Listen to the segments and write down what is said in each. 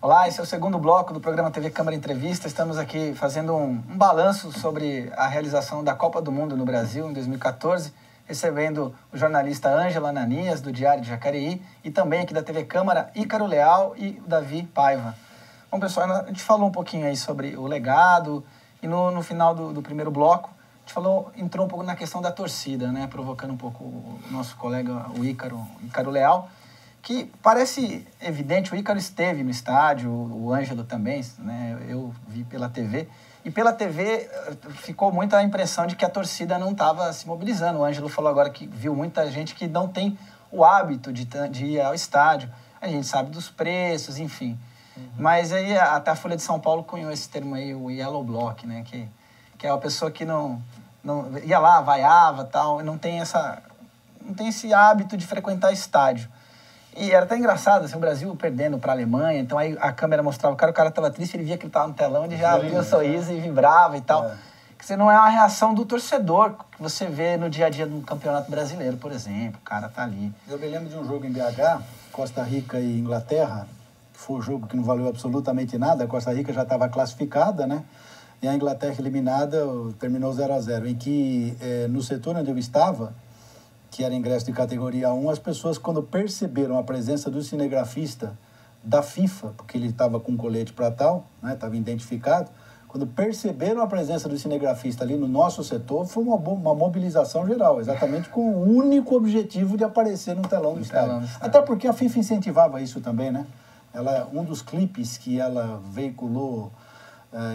Olá, esse é o segundo bloco do programa TV Câmara Entrevista. Estamos aqui fazendo um balanço sobre a realização da Copa do Mundo no Brasil em 2014, recebendo o jornalista Ângelo Ananias, do Diário de Jacareí, e também aqui da TV Câmara, Ícaro Leal e Davi Paiva. Bom, pessoal, a gente falou um pouquinho aí sobre o legado e no final do primeiro bloco, a gente entrou um pouco na questão da torcida, né? Provocando um pouco o nosso colega, o Ícaro Leal, que parece evidente, o Ícaro esteve no estádio, o Ângelo também, né? Eu vi pela TV. E pela TV ficou muita a impressão de que a torcida não estava se mobilizando. O Ângelo falou agora que viu muita gente que não tem o hábito de ir ao estádio. A gente sabe dos preços, enfim. Uhum. Mas aí até a Folha de São Paulo cunhou esse termo aí, o Yellow Block, né? Que é uma pessoa que não ia lá, vaiava tal, e não tem esse hábito de frequentar estádio. E era até engraçado, assim, o Brasil perdendo para a Alemanha, então aí a câmera mostrava o cara estava triste, ele via que ele estava no telão, ele já abria o sorriso e vibrava e tal. Isso não é uma reação do torcedor que você vê no dia a dia do Campeonato Brasileiro, por exemplo, o cara tá ali. Eu me lembro de um jogo em BH, Costa Rica e Inglaterra, que foi um jogo que não valeu absolutamente nada, a Costa Rica já estava classificada, né? E a Inglaterra eliminada terminou 0 a 0, em que no setor onde eu estava, que era ingresso de categoria 1, as pessoas, quando perceberam a presença do cinegrafista da FIFA, porque ele estava com um colete para tal, né, estava identificado, quando perceberam a presença do cinegrafista ali no nosso setor, foi uma mobilização geral, exatamente com o único objetivo de aparecer no telão do estádio. Até porque a FIFA incentivava isso também, né? Ela, um dos clipes que ela veiculou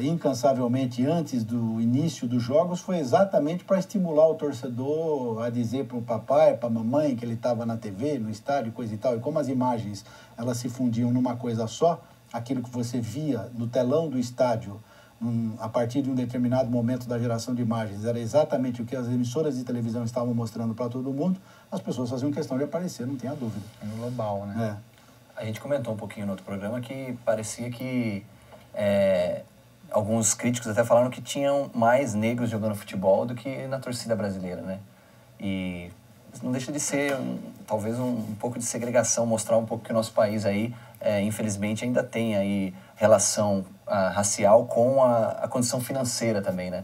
incansavelmente antes do início dos jogos foi exatamente para estimular o torcedor a dizer para o papai, para a mamãe que ele estava na TV, no estádio, coisa e tal. E como as imagens elas se fundiam numa coisa só, aquilo que você via no telão do estádio a partir de um determinado momento da geração de imagens era exatamente o que as emissoras de televisão estavam mostrando para todo mundo, as pessoas faziam questão de aparecer, não tenha dúvida. É global, né? É. A gente comentou um pouquinho no outro programa que parecia que alguns críticos até falaram que tinham mais negros jogando futebol do que na torcida brasileira, né? E não deixa de ser, talvez, um pouco de segregação, mostrar um pouco que o nosso país aí, infelizmente, ainda tem aí relação racial com a condição financeira também, né?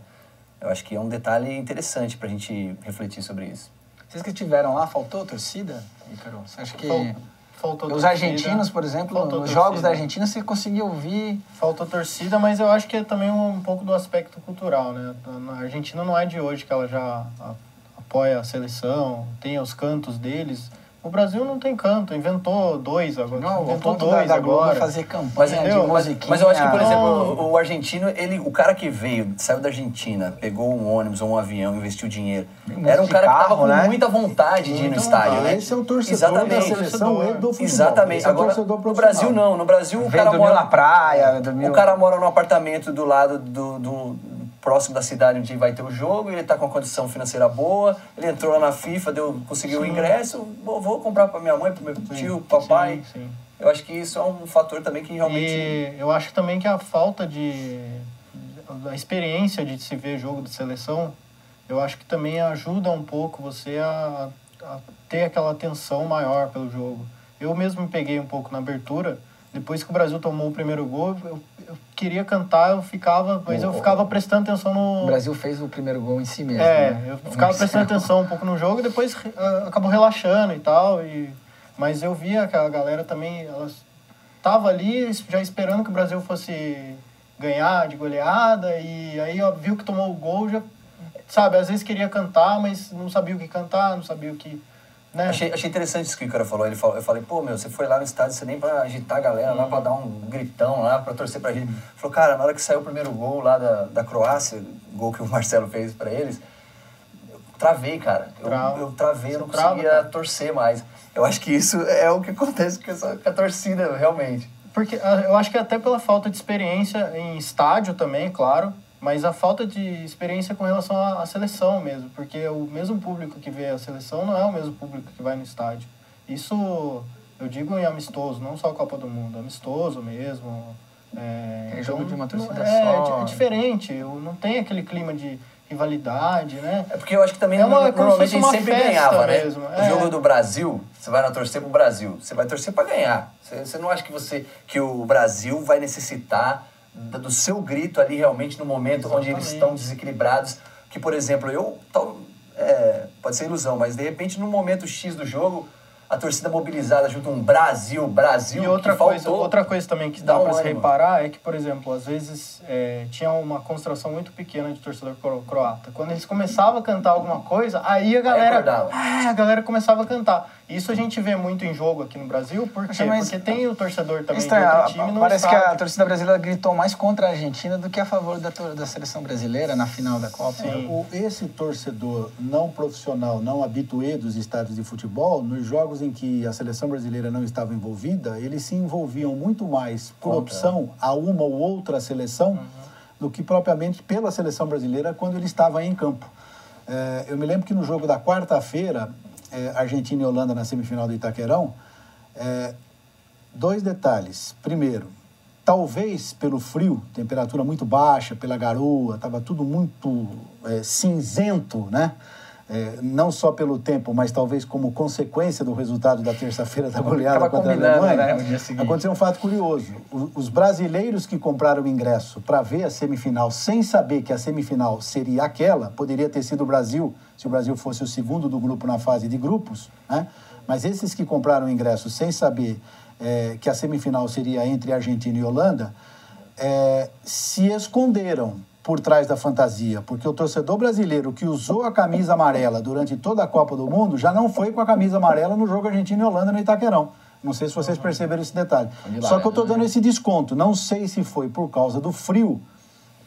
Eu acho que é um detalhe interessante para a gente refletir sobre isso. Vocês que estiveram lá, faltou torcida, Ícaro? Você acha que... Faltou os torcida, argentinos, por exemplo, nos jogos da Argentina você conseguia ouvir... Faltou torcida, mas eu acho que é também um pouco do aspecto cultural, né? A Argentina não é de hoje que ela já apoia a seleção, tem os cantos deles. O Brasil não tem canto, inventou dois agora. Não, inventou dois agora. Fazer campanha de musiquinha. Mas eu acho que, por exemplo, o argentino, o cara que veio, saiu da Argentina, pegou um ônibus ou um avião, investiu dinheiro, era um cara que tava com muita vontade de ir no estádio, né? Esse é o torcedor. Exatamente. Da seleção e do futebol. Exatamente. Agora, no Brasil não. No Brasil o cara mora na praia, o cara mora no apartamento do lado próximo da cidade onde vai ter o jogo, ele está com uma condição financeira boa, ele entrou lá na FIFA, conseguiu o ingresso, vou comprar para minha mãe, para meu tio, papai. Sim, sim. Eu acho que isso é um fator também que realmente... E eu acho também que a falta da experiência de se ver jogo de seleção, eu acho que também ajuda um pouco você a ter aquela atenção maior pelo jogo. Eu mesmo me peguei um pouco na abertura, depois que o Brasil tomou o primeiro gol, eu queria cantar, eu ficava prestando atenção no... O Brasil fez o primeiro gol em si mesmo, né? Eu ficava prestando atenção um pouco no jogo, depois acabou relaxando e tal, mas eu via que a galera também, ela tava ali já esperando que o Brasil fosse ganhar de goleada, e aí ó, viu que tomou o gol, já, sabe, às vezes queria cantar, mas não sabia o que cantar, não sabia o que... Né? Achei interessante isso que o cara falou. Eu falei, pô, meu, você foi lá no estádio, você nem pra agitar a galera lá, pra dar um gritão lá, pra torcer pra gente. Falou, cara, na hora que saiu o primeiro gol lá da Croácia, gol que o Marcelo fez pra eles, eu travei, cara. Eu travei, eu não conseguia torcer mais. Eu acho que isso é o que acontece com a torcida, realmente. Porque eu acho que até pela falta de experiência em estádio também, claro, mas a falta de experiência com relação à seleção mesmo, porque o mesmo público que vê a seleção não é o mesmo público que vai no estádio. Isso eu digo em amistoso, não só Copa do Mundo, amistoso mesmo. Jogo de uma torcida só. É diferente, não tem aquele clima de rivalidade, né? É porque eu acho que também normalmente a gente sempre ganhava, né? Mesmo. É. O jogo do Brasil, você vai torcer pro Brasil, você vai torcer pra ganhar. Você não acha que o Brasil vai necessitar do seu grito ali realmente no momento onde eles estão desequilibrados. Que, por exemplo, pode ser ilusão, mas de repente no momento X do jogo, a torcida mobilizada junto a um Brasil. E outra coisa também que dá para se reparar é que, por exemplo, às vezes tinha uma concentração muito pequena de torcedor croata. Quando eles começavam a cantar alguma coisa, aí a galera começava a cantar. Isso a gente vê muito em jogo aqui no Brasil, porque tem o torcedor também do outro time. Parece que a torcida brasileira gritou mais contra a Argentina do que a favor da seleção brasileira na final da Copa. Esse torcedor não profissional, não habitué dos estádios de futebol, nos jogos em que a seleção brasileira não estava envolvida, eles se envolviam muito mais por opção a uma ou outra seleção do que propriamente pela seleção brasileira quando ele estava em campo. Eu me lembro que no jogo da quarta-feira, Argentina e Holanda na semifinal do Itaquerão, dois detalhes. Primeiro, talvez pelo frio, temperatura muito baixa, pela garoa, estava tudo muito cinzento, né? Não só pelo tempo, mas talvez como consequência do resultado da terça-feira da goleada contra a Alemanha, né? Aconteceu um fato curioso. Os brasileiros que compraram o ingresso para ver a semifinal, sem saber que a semifinal seria aquela, poderia ter sido o Brasil, se o Brasil fosse o segundo do grupo na fase de grupos, né? Mas esses que compraram o ingresso sem saber que a semifinal seria entre Argentina e Holanda, se esconderam por trás da fantasia, porque o torcedor brasileiro que usou a camisa amarela durante toda a Copa do Mundo já não foi com a camisa amarela no jogo Argentina e Holanda no Itaquerão. Não sei se vocês perceberam esse detalhe. Só que eu estou dando esse desconto. Não sei se foi por causa do frio,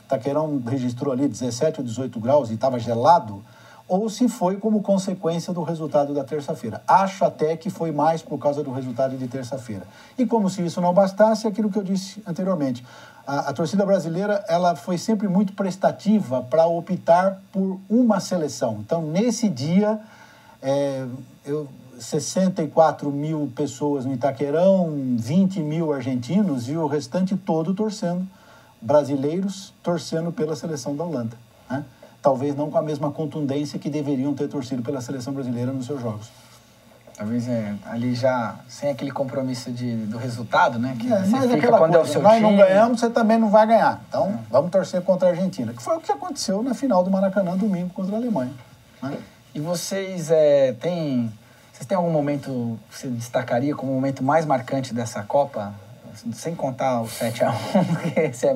Itaquerão registrou ali 17 ou 18 graus e estava gelado, ou se foi como consequência do resultado da terça-feira. Acho até que foi mais por causa do resultado de terça-feira. E como se isso não bastasse, aquilo que eu disse anteriormente, a torcida brasileira ela foi sempre muito prestativa para optar por uma seleção. Então, nesse dia, 64 mil pessoas no Itaquerão, 20 mil argentinos e o restante todo torcendo, brasileiros torcendo pela seleção da Holanda, né? Talvez não com a mesma contundência que deveriam ter torcido pela seleção brasileira nos seus jogos. Talvez ali já sem aquele compromisso do resultado, né? Que você mas fica quando coisa, é o seu time. Nós não ganhamos, você também não vai ganhar. Então, vamos torcer contra a Argentina, que foi o que aconteceu na final do Maracanã, domingo, contra a Alemanha, né? E vocês têm algum momento que você destacaria como o momento mais marcante dessa Copa? Sem contar o 7-1, porque esse é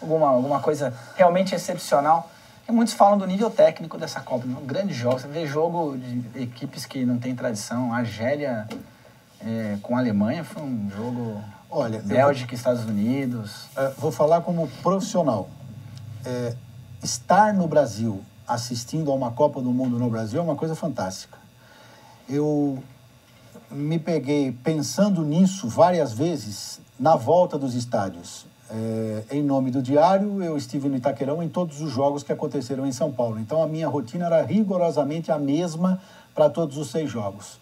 alguma coisa realmente excepcional. E muitos falam do nível técnico dessa Copa, um grande jogo. Você vê jogo de equipes que não tem tradição. A Argélia com a Alemanha foi um jogo... Olha, Bélgica e Estados Unidos... Vou falar como profissional. Estar no Brasil, assistindo a uma Copa do Mundo no Brasil, é uma coisa fantástica. Eu me peguei pensando nisso várias vezes na volta dos estádios. Em nome do Diário, eu estive no Itaquerão em todos os jogos que aconteceram em São Paulo. Então, a minha rotina era rigorosamente a mesma para todos os 6 jogos.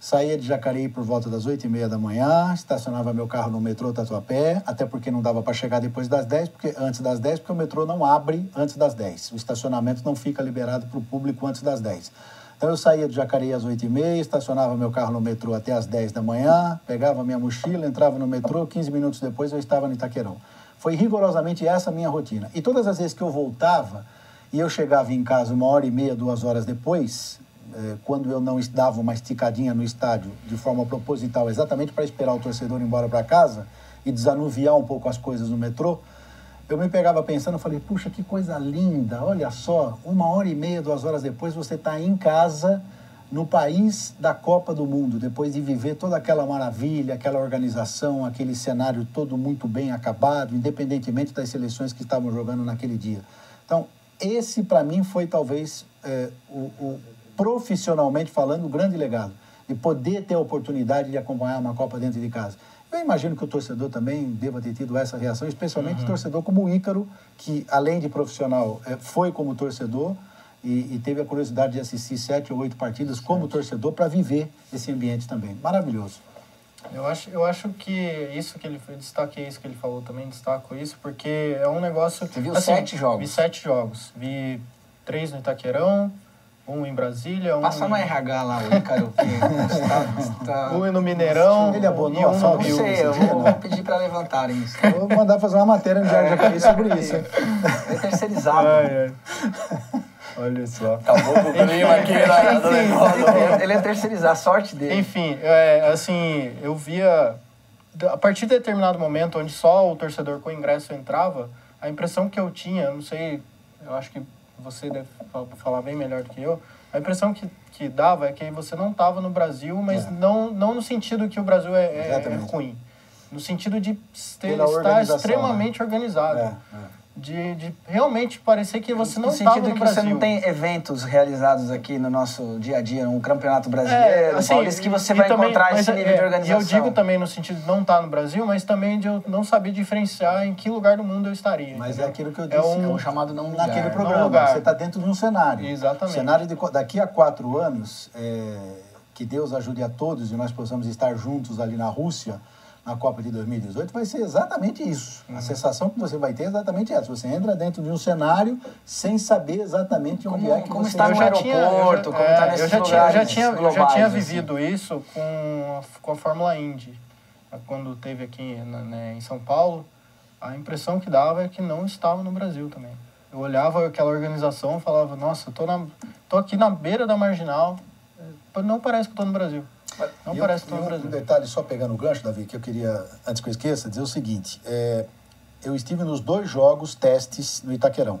Saía de Jacareí por volta das 8h30 da manhã, estacionava meu carro no metrô Tatuapé, até porque não dava para chegar depois das 10, porque o metrô não abre antes das 10. O estacionamento não fica liberado para o público antes das 10. Então, eu saía de Jacareí às 8h30, estacionava meu carro no metrô até às 10 da manhã, pegava minha mochila, entrava no metrô, 15 minutos depois eu estava no Itaquerão. Foi rigorosamente essa a minha rotina. E todas as vezes que eu voltava, e eu chegava em casa 1h30, 2 horas depois, quando eu não dava uma esticadinha no estádio de forma proposital, exatamente para esperar o torcedor ir embora para casa e desanuviar um pouco as coisas no metrô, eu me pegava pensando, eu falei, puxa, que coisa linda, olha só, 1h30, 2 horas depois, você está em casa, no país da Copa do Mundo, depois de viver toda aquela maravilha, aquela organização, aquele cenário todo muito bem acabado, independentemente das seleções que estavam jogando naquele dia. Então, esse para mim foi talvez, profissionalmente falando, o grande legado, de poder ter a oportunidade de acompanhar uma Copa dentro de casa. Eu imagino que o torcedor também deva ter tido essa reação, especialmente o torcedor como o Ícaro, que além de profissional, foi como torcedor e teve a curiosidade de assistir 7 ou 8 partidas como torcedor para viver esse ambiente também. Maravilhoso. Eu acho que isso que ele... Destaquei isso que ele falou também, destaco isso, porque é um negócio... Você viu assim, 7 jogos? Vi 7 jogos. Vi 3 no Itaquerão, 1 em Brasília. Passa no RH lá, o Ícaro. Um no Mineirão. Ele abonou a falta. Não sei, eu vou pedir para levantarem isso. Vou mandar fazer uma matéria no Diário de Jacareí sobre isso. É terceirizado. Ai, ai. Olha só. Acabou o clima aqui. Ele é terceirizado, a sorte dele. Enfim, assim, eu via... A partir de determinado momento, onde só o torcedor com ingresso entrava, a impressão que eu tinha, não sei, eu acho que você deve falar bem melhor do que eu, a impressão que dava é que você não estava no Brasil, mas não no sentido que o Brasil é ruim. No sentido de estar extremamente organizado. De realmente parecer que você não estava no Brasil. No sentido que você não tem eventos realizados aqui no nosso dia a dia, um campeonato brasileiro, assim, Paulista, que você vai também encontrar esse nível de organização. E eu digo também no sentido de não estar no Brasil, mas também de eu não saber diferenciar em que lugar do mundo eu estaria. Mas entendeu? É aquilo que eu disse, é um chamado não lugar. Naquele programa, você está dentro de um cenário. Exatamente. Cenário de daqui a 4 anos, que Deus ajude a todos e nós possamos estar juntos ali na Rússia, na Copa de 2018, vai ser exatamente isso. A sensação que você vai ter é exatamente essa. Você entra dentro de um cenário sem saber exatamente onde é que como você... Como está no aeroporto, como está nesses lugares globais. Eu já tinha vivido isso com a Fórmula Indy. Quando teve aqui em São Paulo, a impressão que dava é que não estava no Brasil também. Eu olhava aquela organização e falava, nossa, tô aqui na beira da marginal, não parece que estou no Brasil. Não parece que um detalhe, só pegando o gancho, Davi, que eu queria, antes que eu esqueça, dizer o seguinte. Eu estive nos 2 jogos testes no Itaquerão.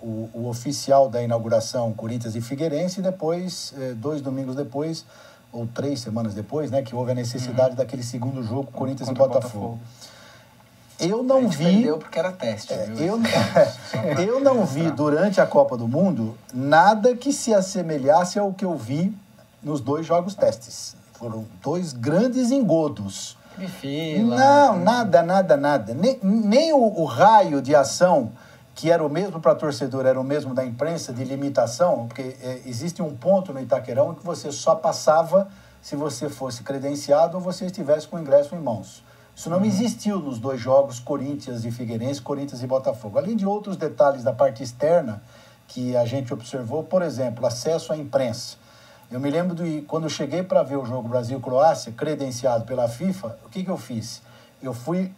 O oficial da inauguração, Corinthians e Figueirense, e depois, 2 domingos depois, ou 3 semanas depois, né, que houve a necessidade daquele segundo jogo, Corinthians e Botafogo. Eu não vi... Perdeu porque era teste. Eu não vi, durante a Copa do Mundo, nada que se assemelhasse ao que eu vi nos 2 jogos testes. Foram 2 grandes engodos. Fila. Não, nada. Nem o raio de ação, que era o mesmo para torcedor, era o mesmo da imprensa, de limitação, porque existe um ponto no Itaquerão em que você só passava se você fosse credenciado ou você estivesse com o ingresso em mãos. Isso não existiu nos 2 jogos, Corinthians e Figueirense, Corinthians e Botafogo. Além de outros detalhes da parte externa que a gente observou, por exemplo, acesso à imprensa. Eu me lembro de quando eu cheguei para ver o jogo Brasil-Croácia, credenciado pela FIFA, o que eu fiz? Eu fui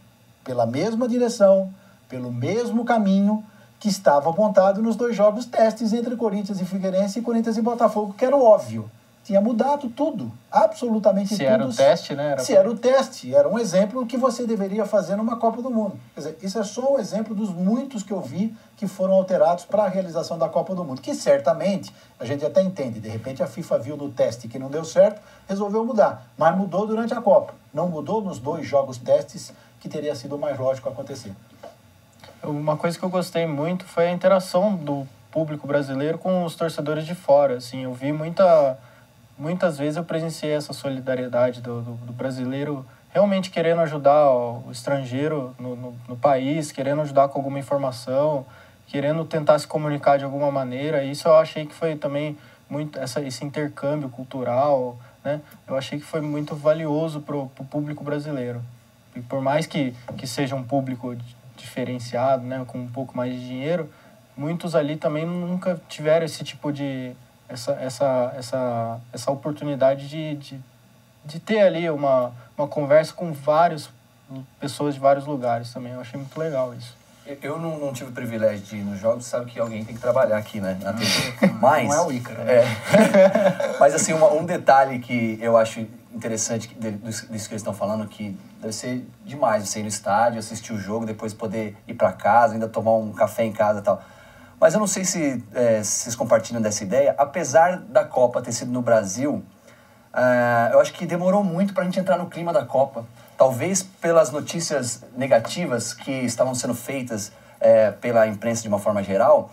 pela mesma direção, pelo mesmo caminho que estava apontado nos 2 jogos testes entre Corinthians e Figueirense e Corinthians e Botafogo, que era óbvio. Tinha mudado tudo, absolutamente tudo. Se era o teste, né? Era o teste, era um exemplo que você deveria fazer numa Copa do Mundo. Quer dizer, isso é só um exemplo dos muitos que eu vi que foram alterados para a realização da Copa do Mundo, que certamente, a gente até entende, de repente a FIFA viu no teste que não deu certo, resolveu mudar, mas mudou durante a Copa. Não mudou nos 2 jogos testes, que teria sido mais lógico acontecer. Uma coisa que eu gostei muito foi a interação do público brasileiro com os torcedores de fora. Assim, eu vi muitas vezes eu presenciei essa solidariedade do brasileiro realmente querendo ajudar o estrangeiro no país, querendo ajudar com alguma informação, querendo tentar se comunicar de alguma maneira. Isso eu achei que foi também muito esse intercâmbio cultural, né? Eu achei que foi muito valioso para o público brasileiro. E por mais que seja um público diferenciado, né, com um pouco mais de dinheiro, muitos ali também nunca tiveram esse tipo de... essa oportunidade de ter ali uma conversa com várias pessoas de vários lugares também. Eu achei muito legal isso. Eu não tive o privilégio de ir nos jogos, sabe que alguém tem que trabalhar aqui, né? Na TV. Mas, não é o Ícaro. Né? Mas, assim, um detalhe que eu acho interessante disso que eles estão falando, que deve ser demais você ir no estádio, assistir o jogo, depois poder ir para casa, ainda tomar um café em casa e tal. Mas eu não sei se vocês compartilham dessa ideia. Apesar da Copa ter sido no Brasil, eu acho que demorou muito para a gente entrar no clima da Copa. Talvez pelas notícias negativas que estavam sendo feitas pela imprensa de uma forma geral,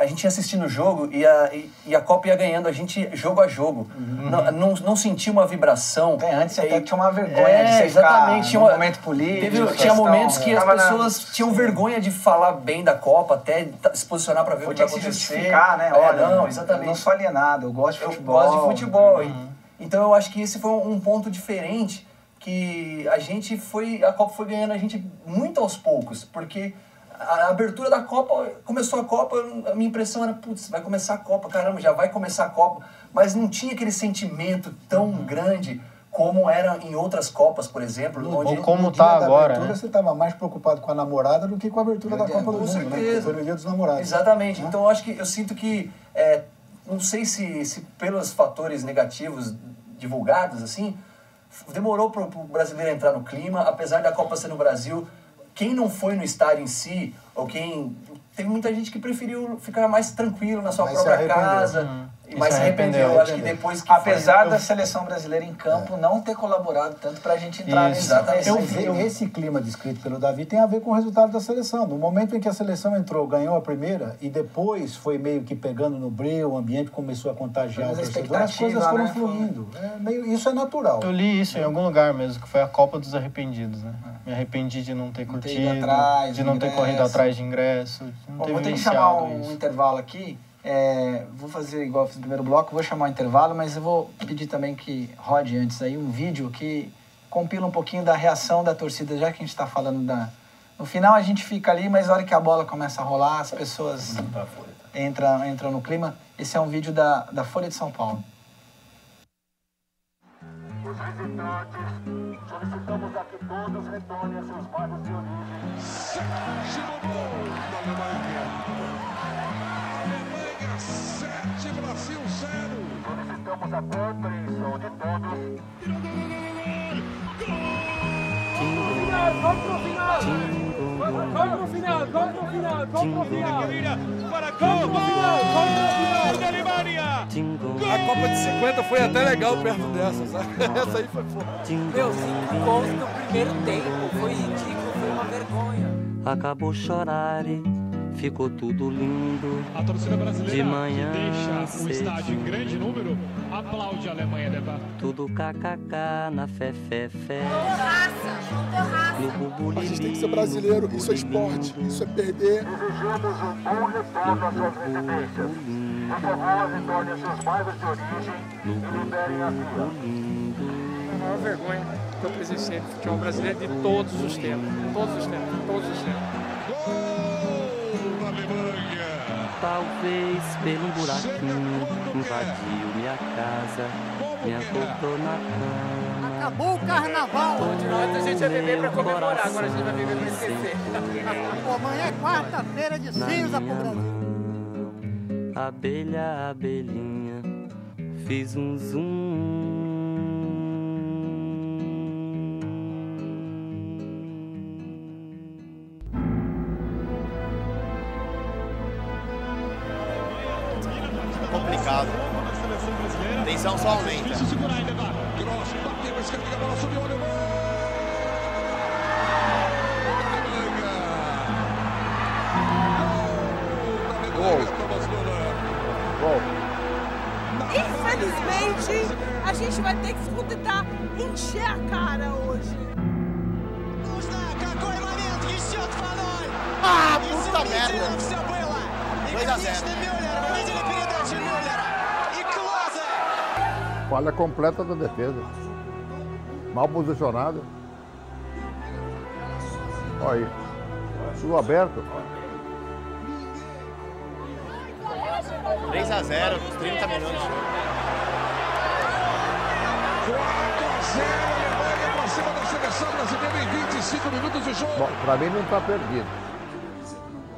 a gente ia assistindo o jogo e a Copa ia ganhando a gente jogo a jogo. Não sentia uma vibração. Antes até tinha uma vergonha de ser momento político. Tinha momentos que as pessoas tinham vergonha de falar bem da Copa, até se posicionar para ver o que ia acontecer. Se justificar, né? Olha, não, exatamente. Eu não sou alienado, eu gosto de futebol. Eu gosto de futebol. Então eu acho que esse foi um ponto diferente que a Copa foi ganhando a gente muito aos poucos, porque a abertura da Copa, começou a Copa, a minha impressão era, putz, vai começar a Copa, caramba, já vai começar a Copa. Mas não tinha aquele sentimento tão grande como era em outras Copas, por exemplo. Onde como tá agora, abertura, né? Você estava mais preocupado com a namorada do que com a abertura da Copa do Mundo, né? Foi no Dia dos Namorados. Exatamente. Né? Então, eu acho que eu sinto que, não sei se pelos fatores negativos divulgados, assim, demorou para o brasileiro entrar no clima, apesar da Copa ser no Brasil. Quem não foi no estádio em si, ou quem... Teve muita gente que preferiu ficar mais tranquilo na sua própria casa. Mas se arrependeu. Eu acho que depois que apesar da seleção brasileira em campo não ter colaborado tanto para a gente entrar nesse... Esse clima descrito pelo Davi tem a ver com o resultado da seleção. No momento em que a seleção entrou, ganhou a primeira e depois foi meio que pegando no breu, o ambiente começou a contagiar o torcedor, as coisas foram fluindo. Isso é natural. Eu li isso em algum lugar mesmo, que foi a Copa dos Arrependidos, né? Me arrependi de não ter curtido, de não ter corrido atrás de ingresso. Vou ter que chamar um intervalo aqui. Vou fazer igual fiz no primeiro bloco, vou chamar o intervalo, mas eu vou pedir também que rode antes aí um vídeo que compila um pouquinho da reação da torcida, já que a gente está falando da... No final a gente fica ali, mas na hora que a bola começa a rolar, as pessoas entram no clima. Esse é um vídeo da Folha de São Paulo. Os visitantes, solicitamos a que todos retornem a seus bairros de origem. Sétimo gol da Alemanha. Alemanha 7, Brasil 0. Solicitamos a compreensão de todos. Gol! Para a Copa da Alemanha! A Copa de 50 foi até legal perto dessa, sabe? Essa aí foi foda. Meu, 5 gols no primeiro tempo, foi ridículo, foi uma vergonha. Acabou chorar, ficou tudo lindo. A torcida brasileira de manhã deixa o estádio em grande número, aplaude a Alemanha levar. Tudo kkk na fé. A gente tem que ser brasileiro, isso é esporte, isso é perder. Desejamos um bom retorno às suas residências. Por favor, retornem aos seus bairros de origem e liberem a vila. É a maior vergonha que eu presenciei no futebol brasileiro de todos os tempos. Gol da Alemanha! Talvez pelo buraquinho invadiu minha casa, me acordou na cama. Acabou o carnaval! Antes a gente ia beber pra comemorar, agora a gente vai beber pra esquecer. Amanhã é quarta-feira de cinza pro Brasil. Abelha, abelhinha, fiz um zoom. Complicado. Tensão só aumenta. Infelizmente, a gente vai ter que tentar encher a cara hoje. Ah, puta merda! Falha completa da defesa. Mal posicionado. Olha aí. Tudo aberto. 3-0 nos 30 minutos. 4-0, Alemanha pra cima da seleção brasileira em 25 minutos de jogo. Bom, pra mim não tá perdido.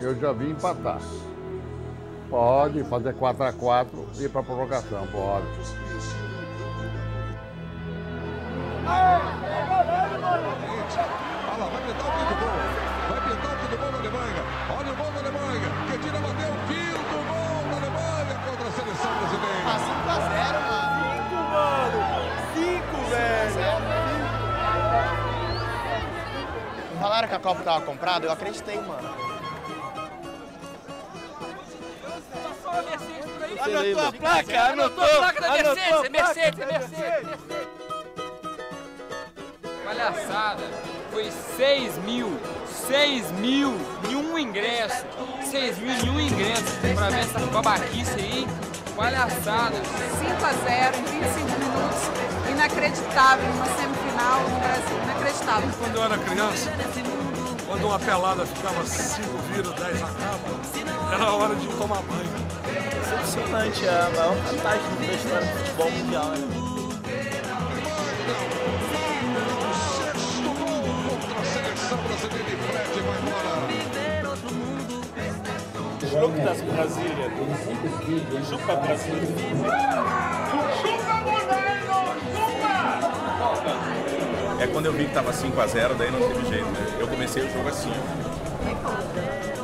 Eu já vi empatar. Pode fazer 4-4 e ir pra prorrogação, pode. Olha lá, vai pintar o quinto gol. Vai pintar o quinto gol da Alemanha. Olha o gol da Alemanha. Que tira, bateu o quinto gol da Alemanha contra a seleção brasileira. 5-0, mano. 5, velho. Falaram que a Copa tava comprada, eu acreditei, mano. Anotou a placa? Anotou a placa da Mercedes. É Mercedes. Palhaçada, foi 6 mil em um ingresso, 6 mil em um ingresso, pra ver essa babaquice aí, palhaçada. 5-0 em 25 minutos, inacreditável, uma semifinal no Brasil, inacreditável. Quando eu era criança, Quando uma pelada ficava 5 viras, 10 a capa, era hora de tomar banho. Impressionante, é a maior catástrofe da história do futebol mundial. Né? Jogo das Brasília, chupa Brasília. Chupa, Boneiro, chupa! É quando eu vi que tava 5 a 0, daí não teve jeito, né? Eu comecei o jogo assim.